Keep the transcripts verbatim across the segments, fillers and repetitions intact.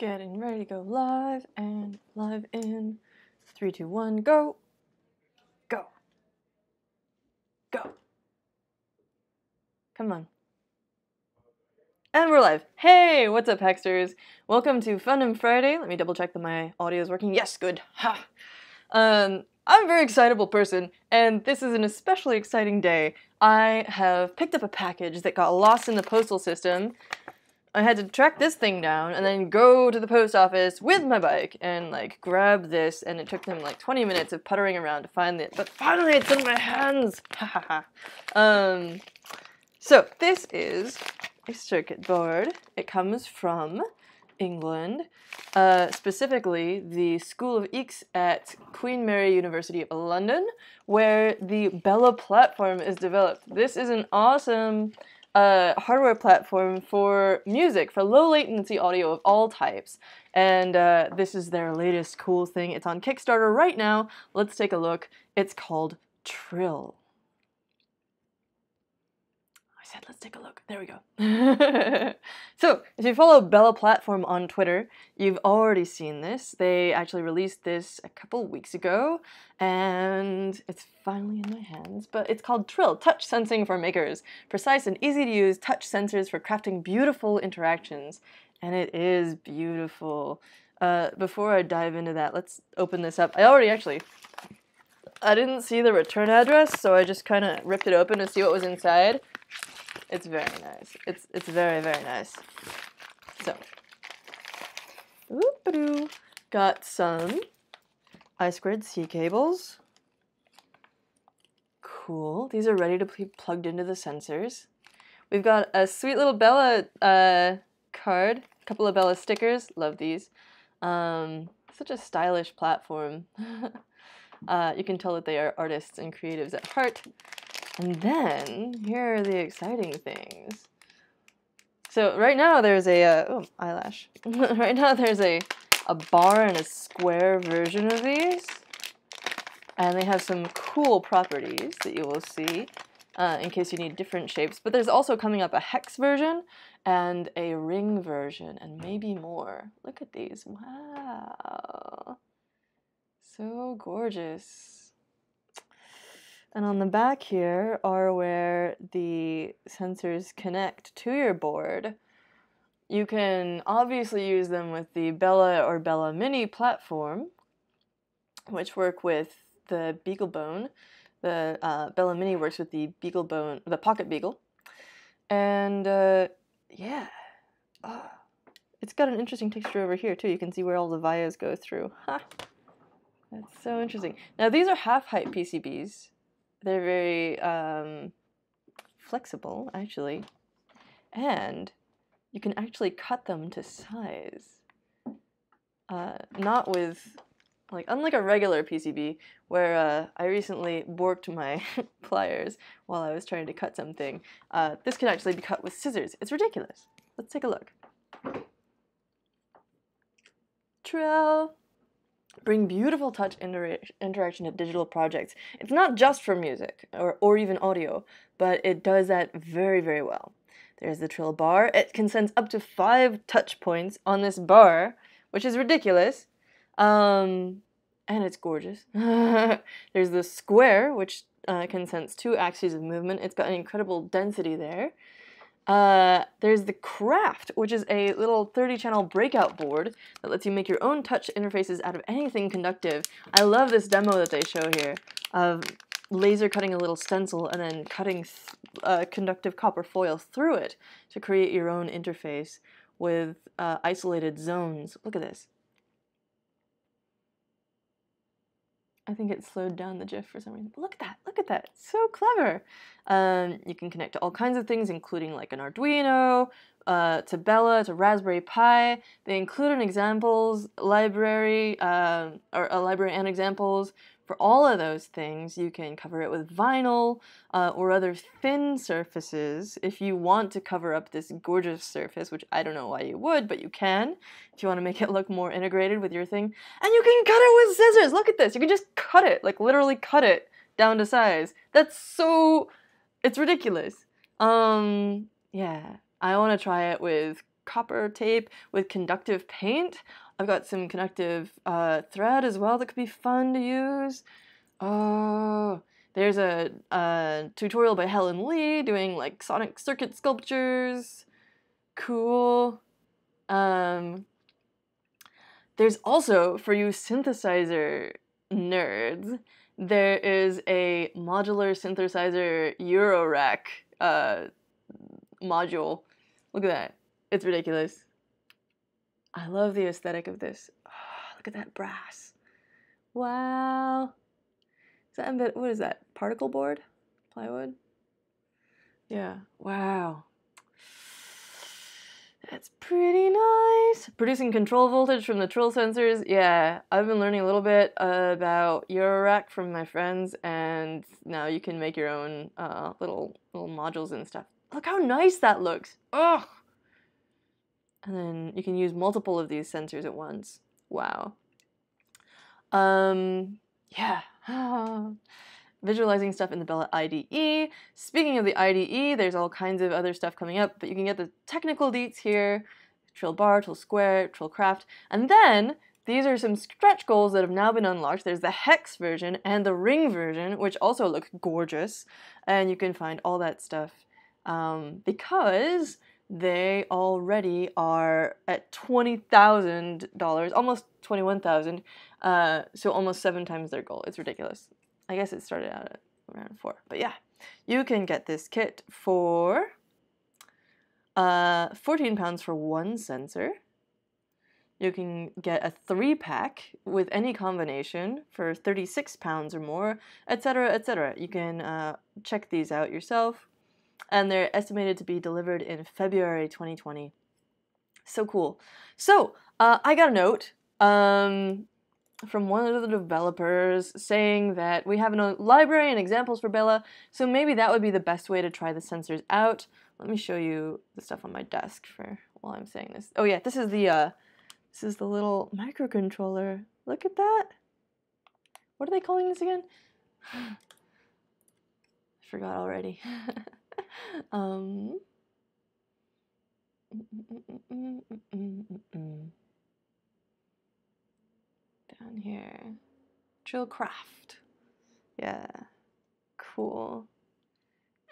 Getting ready to go live, and live in three, two, one, go, go, go. Come on. And we're live. Hey, what's up, Hexters? Welcome to Fund'em Friday. Let me double check that my audio is working. Yes, good. Ha. Um, I'm a very excitable person, and this is an especially exciting day. I have picked up a package that got lost in the postal system. I had to track this thing down and then go to the post office with my bike and like grab this, and it took them like twenty minutes of puttering around to find it, but finally it's in my hands! Ha um, So this is a circuit board. It comes from England, uh, specifically the School of Eeks at Queen Mary University of London, where the Bela platform is developed. This is an awesome a hardware platform for music, for low latency audio of all types. And uh, this is their latest cool thing. It's on Kickstarter right now. Let's take a look. It's called Trill. I said let's take a look. There we go. So if you follow Bela Platform on Twitter, you've already seen this. They actually released this a couple weeks ago, and it's finally in my hands, but it's called Trill, Touch Sensing for Makers. Precise and easy to use touch sensors for crafting beautiful interactions. And it is beautiful. Uh, before I dive into that, let's open this up. I already actually, I didn't see the return address, so I just kind of ripped it open to see what was inside. It's very nice. It's it's very, very nice. So, whoop-a-doo. Got some I two C cables. Cool. These are ready to be plugged into the sensors. We've got a sweet little Bela uh, card, a couple of Bela stickers. Love these. Um, such a stylish platform. uh, you can tell that they are artists and creatives at heart. And then, here are the exciting things. So right now there's a, uh, oh, eyelash. Right now there's a, a bar and a square version of these. And they have some cool properties that you will see uh, in case you need different shapes. But there's also coming up a hex version and a ring version, and maybe more. Look at these, wow. So gorgeous. And on the back here are where the sensors connect to your board. You can obviously use them with the Bela or Bela Mini platform, which work with the BeagleBone. The uh, Bela Mini works with the BeagleBone, the Pocket Beagle. And uh, yeah, oh, it's got an interesting texture over here too. You can see where all the vias go through. Ha! That's so interesting. Now these are half-height P C Bs. They're very um, flexible, actually, and you can actually cut them to size. Uh, not with, like, unlike a regular P C B, where uh, I recently borked my pliers while I was trying to cut something. Uh, this can actually be cut with scissors. It's ridiculous. Let's take a look. Trill. Bring beautiful touch inter interaction to digital projects. It's not just for music or, or even audio, but it does that very, very well. There's the Trill bar. It can sense up to five touch points on this bar, which is ridiculous. Um, and it's gorgeous. There's the square, which uh, can sense two axes of movement. It's got an incredible density there. Uh, there's the Craft, which is a little thirty channel breakout board that lets you make your own touch interfaces out of anything conductive. I love this demo that they show here of laser cutting a little stencil and then cutting th uh, conductive copper foil through it to create your own interface with uh, isolated zones. Look at this. I think it slowed down the GIF for some reason. Look at that, look at that, it's so clever. Um, you can connect to all kinds of things, including like an Arduino, uh, to Bela, to Raspberry Pi. They include an examples library, uh, or a library and examples. For all of those things, you can cover it with vinyl uh, or other thin surfaces if you want to cover up this gorgeous surface, which I don't know why you would, but you can if you want to make it look more integrated with your thing. And you can cut it with scissors! Look at this! You can just cut it, like literally cut it down to size. That's so... it's ridiculous. Um, yeah, I want to try it with copper tape with conductive paint. I've got some conductive uh, thread as well that could be fun to use. Oh, there's a, a tutorial by Helen Lee doing like sonic circuit sculptures. Cool. Um, there's also, for you synthesizer nerds, there is a modular synthesizer Eurorack uh, module. Look at that. It's ridiculous. I love the aesthetic of this. Oh, look at that brass. Wow. Is that embed- what is that? Particle board? Plywood? Yeah. Wow. That's pretty nice. Producing control voltage from the Trill sensors. Yeah, I've been learning a little bit about Eurorack from my friends, and now you can make your own uh, little little modules and stuff. Look how nice that looks. Oh. And then you can use multiple of these sensors at once. Wow. Um, yeah. Visualizing stuff in the Bela I D E. Speaking of the I D E, there's all kinds of other stuff coming up, but you can get the technical deets here. Trill bar, Trill square, Trill craft. And then these are some stretch goals that have now been unlocked. There's the hex version and the ring version, which also look gorgeous. And you can find all that stuff um, because they already are at twenty thousand dollars, almost twenty-one thousand dollars, uh, so almost seven times their goal. It's ridiculous. I guess it started out at around four, but yeah, you can get this kit for uh, fourteen pounds for one sensor. You can get a three pack with any combination for thirty-six pounds or more, et cetera, et cetera. You can uh, check these out yourself, and they're estimated to be delivered in February twenty twenty. So cool. So uh, I got a note. Um, from one of the developers saying that we have a library and examples for Bela, so maybe that would be the best way to try the sensors out. Let me show you the stuff on my desk for while I'm saying this. Oh yeah, this is the uh, this is the little microcontroller. Look at that. What are they calling this again? I forgot already. um. Mm -mm -mm -mm -mm -mm -mm. Down here, Trill Craft. Yeah, cool.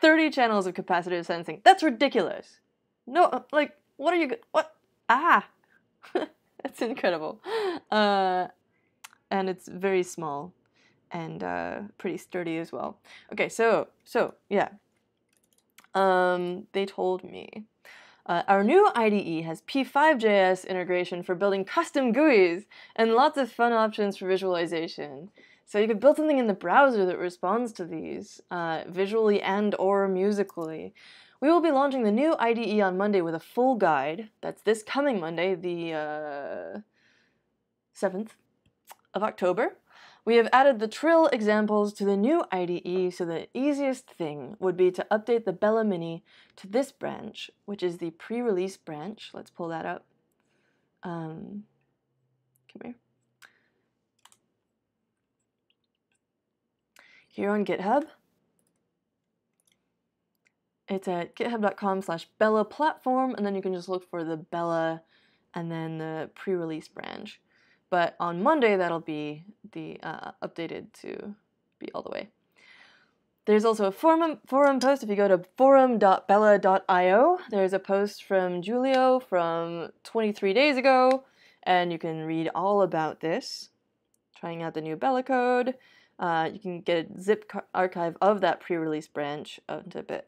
thirty channels of capacitive sensing. That's ridiculous. No, like, what are you? What? Ah, that's incredible. Uh, and it's very small, and uh, pretty sturdy as well. Okay, so so yeah. Um, they told me. Uh, our new I D E has p five dot j s integration for building custom G U Is and lots of fun options for visualization. So you could build something in the browser that responds to these, uh, visually and or musically. We will be launching the new I D E on Monday with a full guide. That's this coming Monday, the uh, seventh of October. We have added the Trill examples to the new I D E, so the easiest thing would be to update the Bela Mini to this branch, which is the pre-release branch. Let's pull that up. Um, come here. Here on GitHub. It's at github dot com slash Bela platform, and then you can just look for the Bela and then the pre-release branch. But on Monday, that'll be the uh, updated to be all the way. There's also a forum, forum post. If you go to forum dot bela dot i o, there's a post from Julio from twenty-three days ago, and you can read all about this, trying out the new Bela code. Uh, you can get a zip archive of that pre-release branch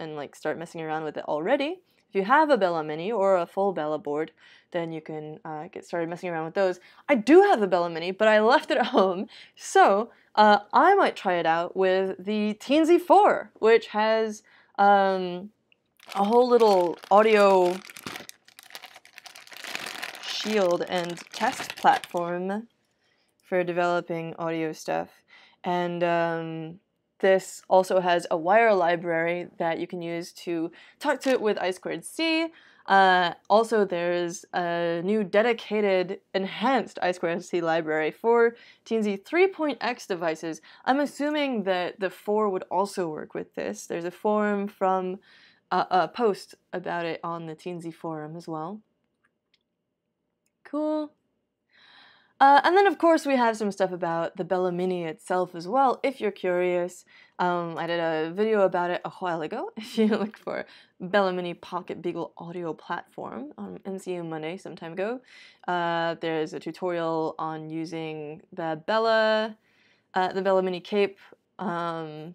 and like start messing around with it already. If you have a Bela Mini or a full Bela board, then you can uh, get started messing around with those. I do have the Bela Mini, but I left it at home, so uh, I might try it out with the Teensy four, which has um, a whole little audio shield and test platform for developing audio stuff, and um, this also has a Wire library that you can use to talk to it with I two C. Uh, also, there's a new dedicated enhanced I two C library for Teensy three point x devices. I'm assuming that the four would also work with this. There's a forum from uh, a post about it on the Teensy forum as well. cool. Uh, and then, of course, we have some stuff about the Bela Mini itself as well, if you're curious. Um, I did a video about it a while ago. If you look for Bela Mini Pocket Beagle Audio Platform on M C U Money some time ago, uh, there's a tutorial on using the Bela, uh, the Bela Mini Cape um,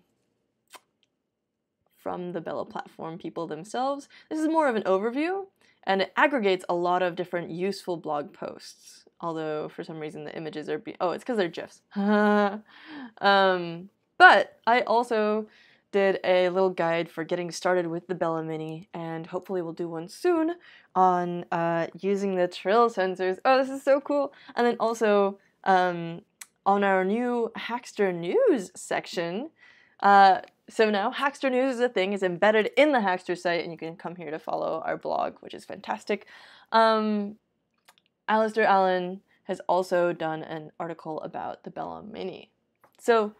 from the Bela platform people themselves. This is more of an overview, and it aggregates a lot of different useful blog posts. Although, for some reason, the images are... Be oh, it's because they're GIFs. um, but I also did a little guide for getting started with the Bela Mini, and hopefully we'll do one soon on uh, using the Trill sensors. Oh, this is so cool! And then also, um, on our new Hackster News section, uh, so now Hackster News is a thing, it's embedded in the Hackster site, and you can come here to follow our blog, which is fantastic. Um, Alistair Allen has also done an article about the Bela Mini. So,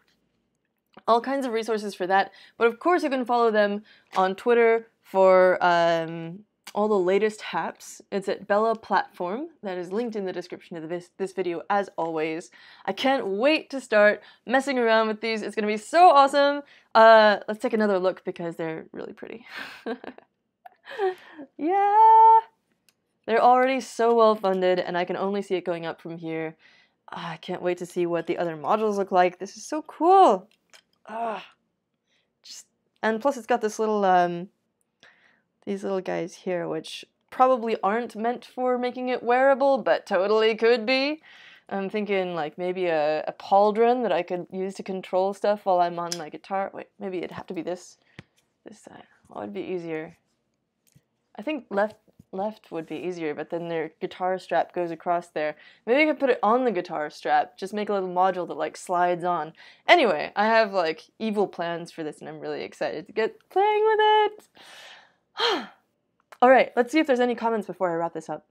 all kinds of resources for that, but of course you can follow them on Twitter for um, all the latest haps. It's at Bela Platform, that is linked in the description of this, this video as always. I can't wait to start messing around with these, it's gonna be so awesome! Uh, let's take another look because they're really pretty. Yeah! They're already so well funded, and I can only see it going up from here. Ah, I can't wait to see what the other modules look like. This is so cool! Ah, just and plus it's got this little, um, these little guys here, which probably aren't meant for making it wearable, but totally could be. I'm thinking like maybe a, a pauldron that I could use to control stuff while I'm on my guitar. Wait, maybe it'd have to be this, this side. What would be easier? I think left... Left would be easier, but then their guitar strap goes across there. Maybe I could put it on the guitar strap, just make a little module that like slides on. Anyway, I have like evil plans for this and I'm really excited to get playing with it! Alright, let's see if there's any comments before I wrap this up.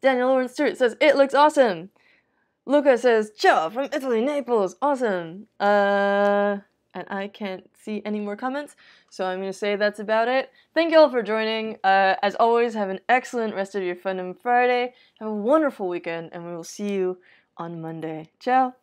Daniel Lawrence Stewart says, "It looks awesome!" Luca says, "Ciao from Italy, Naples, awesome!" Uh... And I can't see any more comments, so I'm going to say that's about it. Thank you all for joining. Uh, as always, have an excellent rest of your Fund'em Friday. Have a wonderful weekend, and we will see you on Monday. Ciao!